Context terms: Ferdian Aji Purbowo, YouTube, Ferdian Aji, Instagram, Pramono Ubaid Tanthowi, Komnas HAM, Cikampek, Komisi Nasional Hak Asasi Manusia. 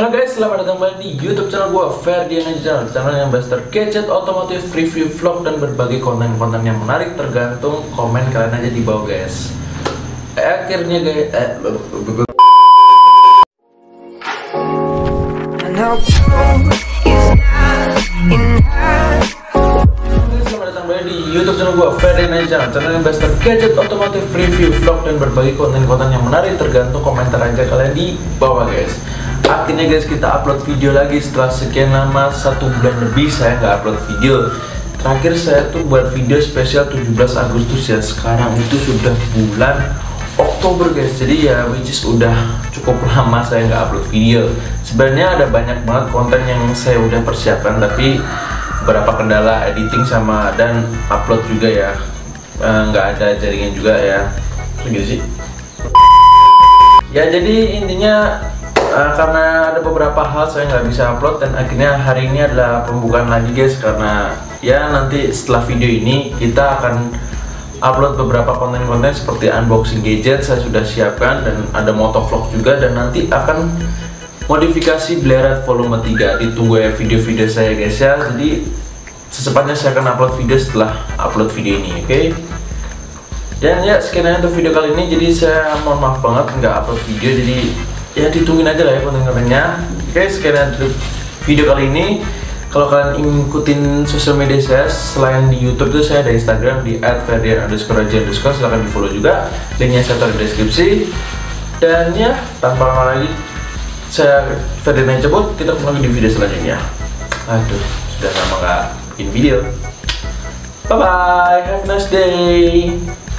Halo guys, selamat datang kembali di YouTube channel gue, Ferdian Aji channel yang bahas terkecet otomotif, review vlog dan berbagai konten-konten yang menarik. Tergantung komen kalian aja di bawah guys. Akhirnya guys, selamat datang kembali di YouTube channel gue, Ferdian Aji channel yang bahas terkecet otomotif, review vlog dan berbagai konten-konten yang menarik. Tergantung komentar aja kalian di bawah guys. Akhirnya guys, kita upload video lagi setelah sekian lama, 1 bulan lebih saya nggak upload video. Terakhir saya tuh buat video spesial 17 Agustus ya. Sekarang itu sudah bulan Oktober guys. Jadi ya which is udah cukup lama saya nggak upload video. Sebenarnya ada banyak banget konten yang saya udah persiapkan, tapi beberapa kendala editing sama dan upload juga ya. Nggak ada jaringan juga ya. Gitu sih. Ya jadi intinya karena ada beberapa hal saya nggak bisa upload, dan akhirnya hari ini adalah pembukaan lagi guys, karena ya nanti setelah video ini kita akan upload beberapa konten-konten seperti unboxing gadget saya sudah siapkan, dan ada motovlog juga, dan nanti akan modifikasi Belerat volume 3. Ditunggu ya video-video saya guys ya. Jadi secepatnya saya akan upload video setelah upload video ini, oke? Dan ya sekian untuk video kali ini. Jadi saya mohon maaf banget nggak upload video, jadi ya ditungguin aja lah ya konten-kontennya. Oke, sekian untuk video kali ini. Kalau kalian ingin ikutin sosial media saya selain di YouTube tuh, saya ada Instagram di @ferdian_aji_, silahkan di follow juga, linknya saya taruh di deskripsi. Dan ya tanpa lama lagi, saya Ferdian yang cabut, kita ketemu lagi di video selanjutnya. Aduh, sudah lama gak bikin video. Bye bye, have a nice day.